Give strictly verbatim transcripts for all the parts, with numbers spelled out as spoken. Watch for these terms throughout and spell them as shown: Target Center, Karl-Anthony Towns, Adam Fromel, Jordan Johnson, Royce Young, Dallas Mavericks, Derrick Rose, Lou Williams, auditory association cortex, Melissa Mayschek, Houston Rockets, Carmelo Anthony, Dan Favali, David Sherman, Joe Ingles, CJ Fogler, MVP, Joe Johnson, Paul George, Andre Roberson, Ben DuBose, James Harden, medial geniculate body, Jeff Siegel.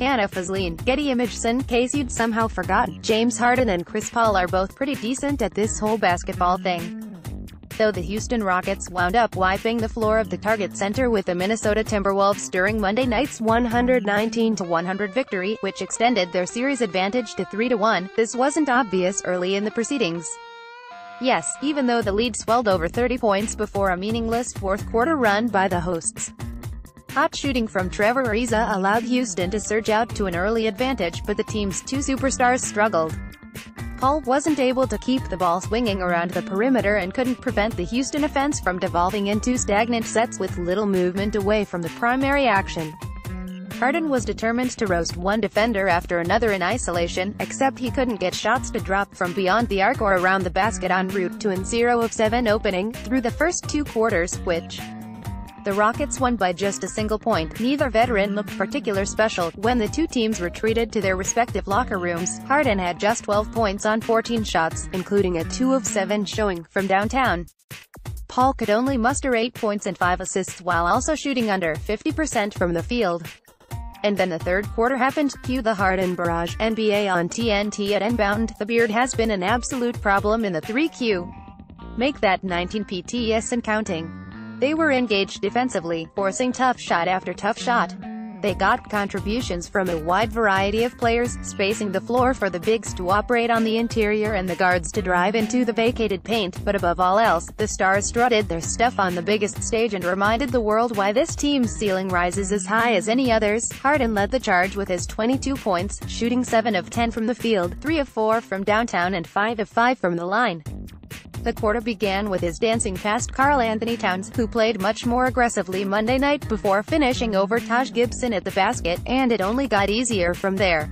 Hannah Foslien, Getty Images. In case you'd somehow forgotten, James Harden and Chris Paul are both pretty decent at this whole basketball thing. Though the Houston Rockets wound up wiping the floor of the Target Center with the Minnesota Timberwolves during Monday night's one nineteen to one hundred victory, which extended their series advantage to three to one, this wasn't obvious early in the proceedings. Yes, even though the lead swelled over thirty points before a meaningless fourth-quarter run by the hosts. Hot shooting from Trevor Ariza allowed Houston to surge out to an early advantage, but the team's two superstars struggled. Paul wasn't able to keep the ball swinging around the perimeter and couldn't prevent the Houston offense from devolving into stagnant sets with little movement away from the primary action. Harden was determined to roast one defender after another in isolation, except he couldn't get shots to drop from beyond the arc or around the basket en route to an zero of seven opening through the first two quarters, which the Rockets won by just a single point. Neither veteran looked particularly special. When the two teams retreated to their respective locker rooms, Harden had just twelve points on fourteen shots, including a two of seven showing from downtown. Paul could only muster eight points and five assists while also shooting under fifty percent from the field. And then the third quarter happened. Cue the Harden barrage. N B A on T N T at Inbound. The beard has been an absolute problem in the three Q. Make that nineteen P T S and counting. They were engaged defensively, forcing tough shot after tough shot. They got contributions from a wide variety of players, spacing the floor for the bigs to operate on the interior and the guards to drive into the vacated paint, but above all else, the stars strutted their stuff on the biggest stage and reminded the world why this team's ceiling rises as high as any others. Harden led the charge with his twenty-two points, shooting seven of ten from the field, three of four from downtown and five of five from the line. The quarter began with his dancing past Karl-Anthony Towns, who played much more aggressively Monday night before finishing over Taj Gibson at the basket, and it only got easier from there.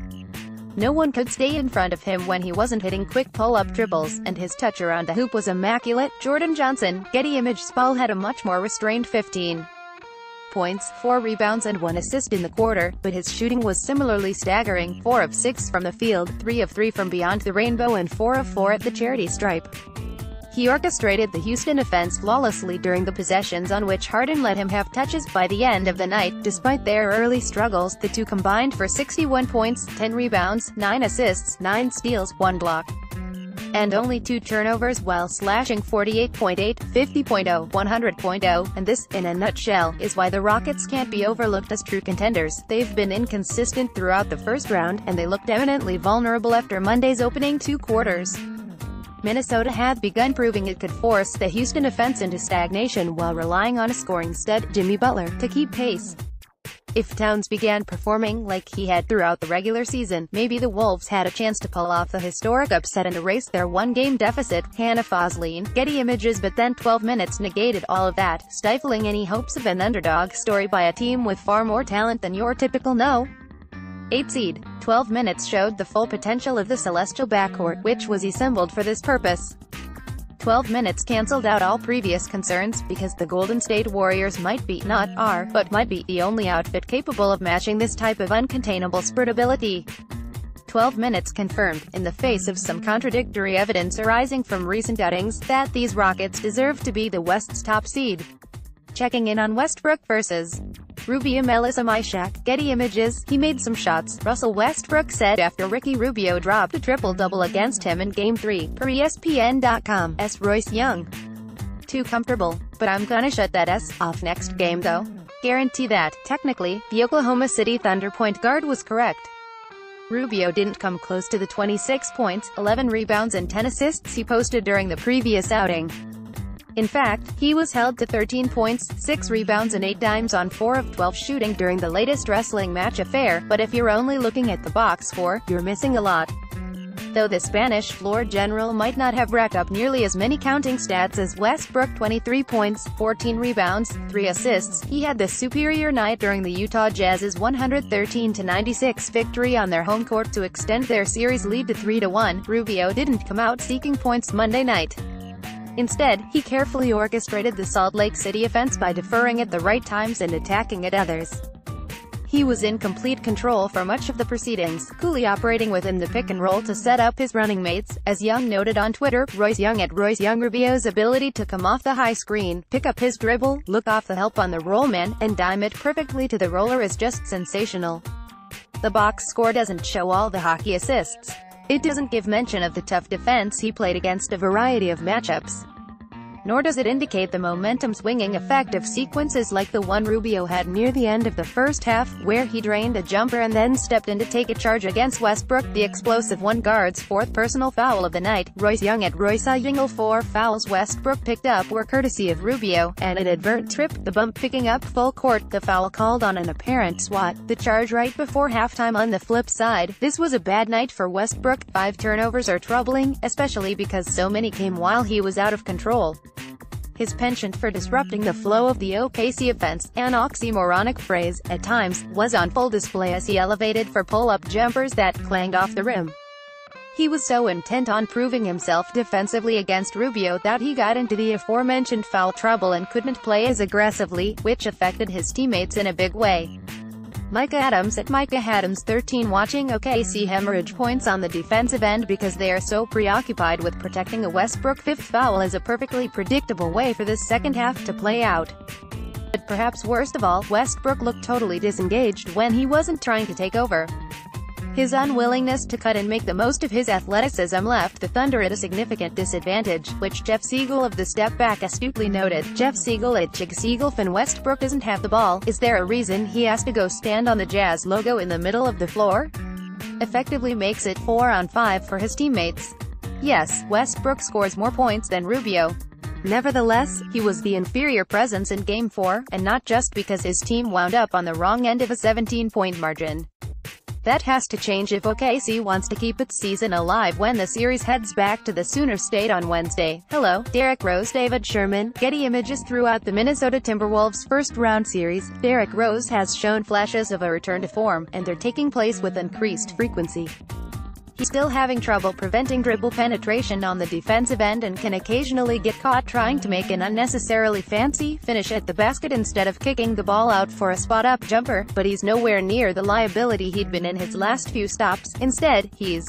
No one could stay in front of him when he wasn't hitting quick pull-up dribbles, and his touch around the hoop was immaculate. Jordan Johnson, Getty Images. Paul had a much more restrained fifteen points, four rebounds and one assist in the quarter, but his shooting was similarly staggering, four of six from the field, three of three from beyond the rainbow and four of four at the charity stripe. He orchestrated the Houston offense flawlessly during the possessions on which Harden let him have touches. By the end of the night, despite their early struggles, the two combined for sixty-one points, ten rebounds, nine assists, nine steals, one block, and only two turnovers while slashing forty-eight point eight, fifty point zero, one hundred point zero, and this, in a nutshell, is why the Rockets can't be overlooked as true contenders. They've been inconsistent throughout the first round, and they looked eminently vulnerable after Monday's opening two quarters. Minnesota had begun proving it could force the Houston offense into stagnation while relying on a scoring stud, Jimmy Butler, to keep pace. If Towns began performing like he had throughout the regular season, maybe the Wolves had a chance to pull off the historic upset and erase their one-game deficit. Hannah Foslien, Getty Images. But then twelve minutes negated all of that, stifling any hopes of an underdog story by a team with far more talent than your typical no. eight seed. twelve minutes showed the full potential of the Celestial backcourt, which was assembled for this purpose. twelve minutes cancelled out all previous concerns, because the Golden State Warriors might be, not are, but might be, the only outfit capable of matching this type of uncontainable spurtability. twelve minutes confirmed, in the face of some contradictory evidence arising from recent outings, that these Rockets deserve to be the West's top seed. Checking in on Westbrook versus Rubio. Melissa Mayschek, Getty Images. He made some shots, Russell Westbrook said after Ricky Rubio dropped a triple-double against him in Game three, per E S P N dot com's Royce Young. Too comfortable, but I'm gonna shut that S off next game though. Guarantee that. Technically, the Oklahoma City Thunder point guard was correct. Rubio didn't come close to the twenty-six points, eleven rebounds and ten assists he posted during the previous outing. In fact, he was held to thirteen points, six rebounds and eight dimes on four of twelve shooting during the latest wrestling match affair, but if you're only looking at the box score, you're missing a lot. Though the Spanish floor general might not have racked up nearly as many counting stats as Westbrook, twenty-three points, fourteen rebounds, three assists, he had the superior night during the Utah Jazz's one thirteen to ninety-six victory on their home court to extend their series lead to three to one, Rubio didn't come out seeking points Monday night. Instead, he carefully orchestrated the Salt Lake City offense by deferring at the right times and attacking at others. He was in complete control for much of the proceedings, coolly operating within the pick and roll to set up his running mates. As Young noted on Twitter, Royce Young at Royce Young. Rubio's ability to come off the high screen, pick up his dribble, look off the help on the roll man, and dime it perfectly to the roller is just sensational. The box score doesn't show all the hockey assists. It doesn't give mention of the tough defense he played against a variety of matchups. Nor does it indicate the momentum-swinging effect of sequences like the one Rubio had near the end of the first half, where he drained a jumper and then stepped in to take a charge against Westbrook. The explosive one guard's fourth personal foul of the night, Royce Young at Royce Young. Four fouls Westbrook picked up were courtesy of Rubio, an inadvertent trip, the bump picking up full court, the foul called on an apparent swat, the charge right before halftime. On the flip side, this was a bad night for Westbrook. Five turnovers are troubling, especially because so many came while he was out of control. His penchant for disrupting the flow of the O K C offense, an oxymoronic phrase, at times, was on full display as he elevated for pull-up jumpers that clanged off the rim. He was so intent on proving himself defensively against Rubio that he got into the aforementioned foul trouble and couldn't play as aggressively, which affected his teammates in a big way. Micah Adams at Micah Adams thirteen watching O K C hemorrhage points on the defensive end because they are so preoccupied with protecting a Westbrook. Fifth foul is a perfectly predictable way for this second half to play out. But perhaps worst of all, Westbrook looked totally disengaged when he wasn't trying to take over. His unwillingness to cut and make the most of his athleticism left the Thunder at a significant disadvantage, which Jeff Siegel of the Step Back astutely noted. Jeff Siegel at Jig Siegel. When Westbrook doesn't have the ball, is there a reason he has to go stand on the Jazz logo in the middle of the floor? Effectively makes it four on five for his teammates. Yes, Westbrook scores more points than Rubio. Nevertheless, he was the inferior presence in Game four, and not just because his team wound up on the wrong end of a seventeen-point margin. That has to change if O K C wants to keep its season alive when the series heads back to the Sooner State on Wednesday. Hello, Derrick Rose. David Sherman, Getty Images. Throughout the Minnesota Timberwolves' first-round series, Derrick Rose has shown flashes of a return to form, and they're taking place with increased frequency. He's still having trouble preventing dribble penetration on the defensive end and can occasionally get caught trying to make an unnecessarily fancy finish at the basket instead of kicking the ball out for a spot-up jumper, but he's nowhere near the liability he'd been in his last few stops. Instead, he's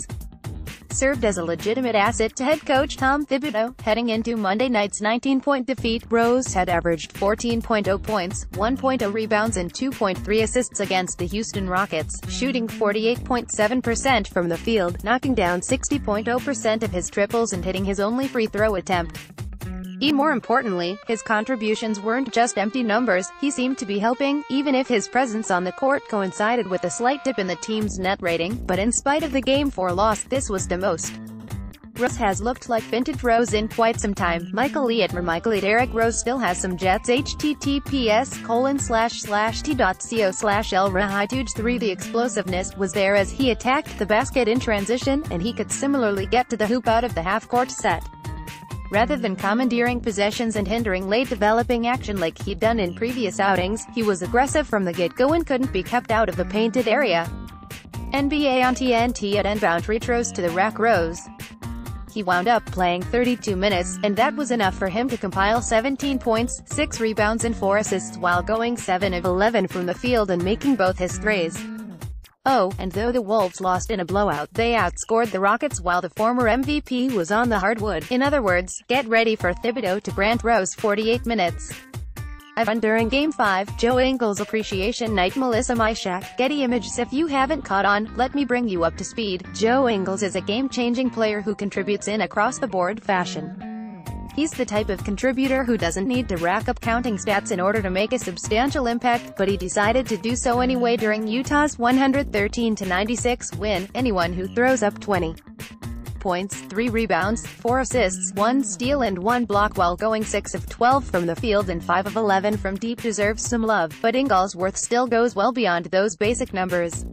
served as a legitimate asset to head coach Tom Thibodeau. Heading into Monday night's nineteen-point defeat, Rose had averaged fourteen point oh points, one point oh rebounds and two point three assists against the Houston Rockets, shooting forty-eight point seven percent from the field, knocking down sixty point zero percent of his triples and hitting his only free throw attempt. And more importantly, his contributions weren't just empty numbers. He seemed to be helping, even if his presence on the court coincided with a slight dip in the team's net rating. But in spite of the Game four loss, this was the most Rose has looked like vintage Rose in quite some time. Michael E. at Michael E. Derrick Rose still has some Jets. H T T P S colon slash slash t dot co slash l r a h i t u g e three. The explosiveness was there as he attacked the basket in transition, and he could similarly get to the hoop out of the half-court set. Rather than commandeering possessions and hindering late developing action like he'd done in previous outings, he was aggressive from the get-go and couldn't be kept out of the painted area. N B A on T N T at Inbound Retros to the rack Rose. He wound up playing thirty-two minutes, and that was enough for him to compile seventeen points, six rebounds and four assists while going seven of eleven from the field and making both his threes. Oh, and though the Wolves lost in a blowout, they outscored the Rockets while the former M V P was on the hardwood. In other words, get ready for Thibodeau to grant Rose forty-eight minutes. I've during Game five, Joe Ingles Appreciation Night. Melissa Mayschek, Getty Images. If you haven't caught on, let me bring you up to speed. Joe Ingles is a game-changing player who contributes in across-the-board fashion. He's the type of contributor who doesn't need to rack up counting stats in order to make a substantial impact, but he decided to do so anyway during Utah's one thirteen to ninety-six win. Anyone who throws up twenty points, three rebounds, four assists, one steal and one block while going six of twelve from the field and five of eleven from deep deserves some love, but Inglesworth still goes well beyond those basic numbers.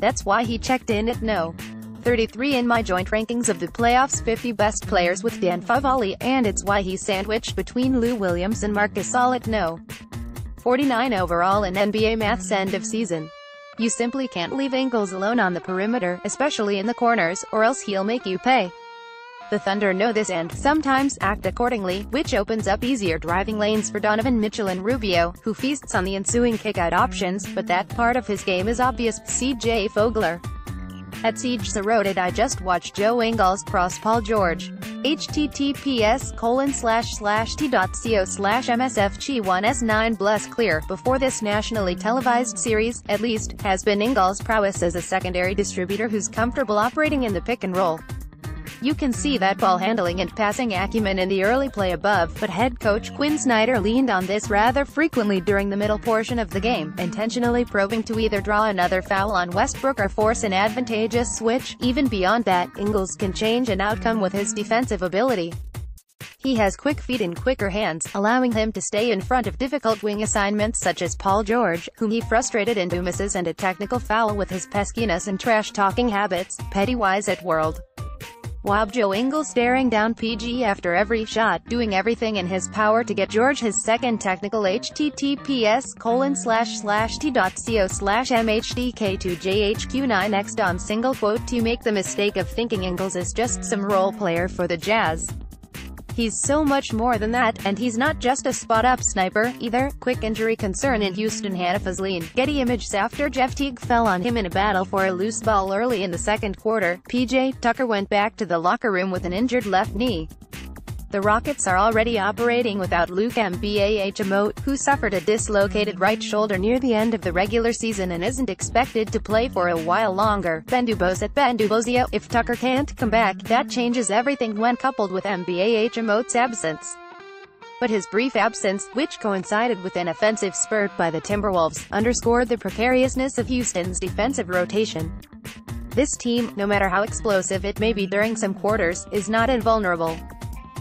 That's why he checked in at number thirty-three in my joint rankings of the playoffs fifty best players with Dan Favali, and it's why he's sandwiched between Lou Williams and Marc Gasol at number forty-nine overall in N B A math's end of season. You simply can't leave Ingles alone on the perimeter, especially in the corners, or else he'll make you pay. The Thunder know this and sometimes act accordingly, which opens up easier driving lanes for Donovan Mitchell and Rubio, who feasts on the ensuing kickout options, but that part of his game is obvious. C J Fogler At Siege the Road, I just watched Joe Ingles cross Paul George. H T T P S colon slash slash t dot co slash M S F G one S nine plus clear. Before this nationally televised series, at least, has been Ingles' prowess as a secondary distributor who's comfortable operating in the pick and roll. You can see that ball handling and passing acumen in the early play above, but head coach Quinn Snyder leaned on this rather frequently during the middle portion of the game, intentionally probing to either draw another foul on Westbrook or force an advantageous switch. Even beyond that, Ingles can change an outcome with his defensive ability. He has quick feet and quicker hands, allowing him to stay in front of difficult wing assignments such as Paul George, whom he frustrated into misses and a technical foul with his peskiness and trash-talking habits, petty-wise at World. Wob. Joe Ingles staring down P G after every shot, doing everything in his power to get George his second technical. H T T P S colon slash slash t dot co slash M H D K two J H Q nine X Dom single quote to make the mistake of thinking Ingles is just some role player for the Jazz. He's so much more than that, and he's not just a spot-up sniper, either. Quick injury concern in Houston. Hannah Foslien, Getty Images. After Jeff Teague fell on him in a battle for a loose ball early in the second quarter, P J Tucker went back to the locker room with an injured left knee. The Rockets are already operating without Luke Mbahmo, who suffered a dislocated right shoulder near the end of the regular season and isn't expected to play for a while longer. Ben DuBose at Ben DuBose. If Tucker can't come back, that changes everything when coupled with Mbahmo's absence. But his brief absence, which coincided with an offensive spurt by the Timberwolves, underscored the precariousness of Houston's defensive rotation. This team, no matter how explosive it may be during some quarters, is not invulnerable.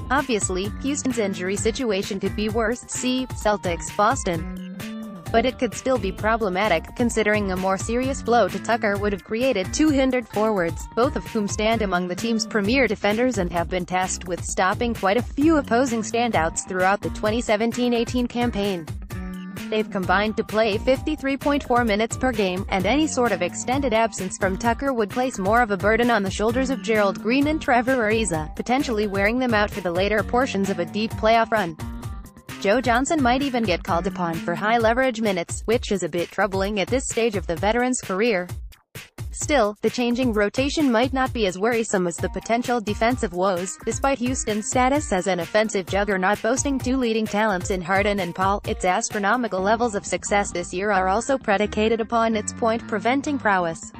Obviously, Houston's injury situation could be worse, see Celtics-Boston. But it could still be problematic, considering a more serious blow to Tucker would have created two hindered forwards, both of whom stand among the team's premier defenders and have been tasked with stopping quite a few opposing standouts throughout the twenty seventeen eighteen campaign. They've combined to play fifty-three point four minutes per game, and any sort of extended absence from Tucker would place more of a burden on the shoulders of Gerald Green and Trevor Ariza, potentially wearing them out for the later portions of a deep playoff run. Joe Johnson might even get called upon for high-leverage minutes, which is a bit troubling at this stage of the veteran's career. Still, the changing rotation might not be as worrisome as the potential defensive woes. Despite Houston's status as an offensive juggernaut boasting two leading talents in Harden and Paul, its astronomical levels of success this year are also predicated upon its point-preventing prowess.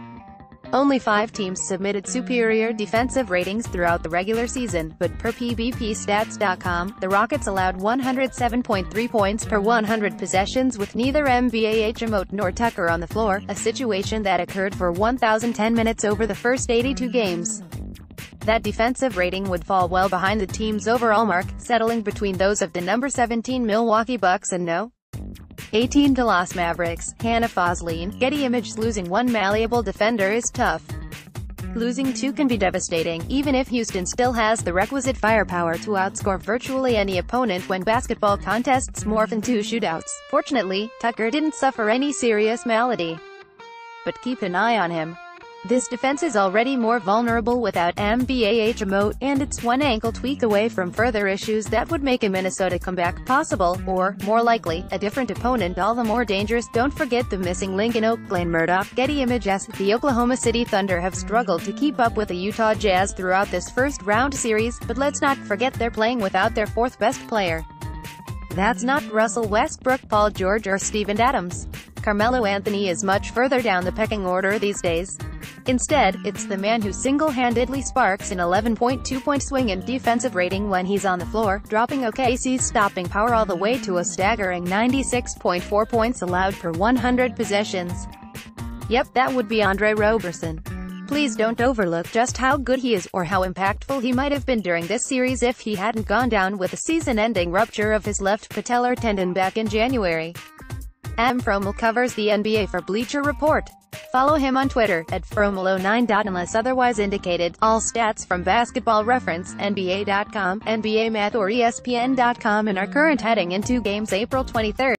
Only five teams submitted superior defensive ratings throughout the regular season, but per P B P stats dot com, the Rockets allowed one hundred seven point three points per one hundred possessions with neither Mbahmo nor Tucker on the floor, a situation that occurred for one thousand ten minutes over the first eighty-two games. That defensive rating would fall well behind the team's overall mark, settling between those of the number seventeen Milwaukee Bucks and no. eighteen Dallas Mavericks. Hannah Foslien, Getty Images. Losing one malleable defender is tough. Losing two can be devastating, even if Houston still has the requisite firepower to outscore virtually any opponent when basketball contests morph into shootouts. Fortunately, Tucker didn't suffer any serious malady. But keep an eye on him. This defense is already more vulnerable without Mbahmo, and it's one ankle tweak away from further issues that would make a Minnesota comeback possible, or, more likely, a different opponent all the more dangerous. Don't forget the missing link in Oakland Murdoch. Getty Images. The Oklahoma City Thunder have struggled to keep up with the Utah Jazz throughout this first-round series, but let's not forget they're playing without their fourth-best player. That's not Russell Westbrook, Paul George or Steven Adams. Carmelo Anthony is much further down the pecking order these days. Instead, it's the man who single-handedly sparks an eleven point two point swing in defensive rating when he's on the floor, dropping O K C's stopping power all the way to a staggering ninety-six point four points allowed per one hundred possessions. Yep, that would be Andre Roberson. Please don't overlook just how good he is, or how impactful he might have been during this series if he hadn't gone down with a season-ending rupture of his left patellar tendon back in January. Adam Fromel covers the N B A for Bleacher Report. Follow him on Twitter, at Fromel oh nine. Unless otherwise indicated, all stats from Basketball Reference, N B A dot com, N B A Math or E S P N dot com and are current heading into games April twenty-third.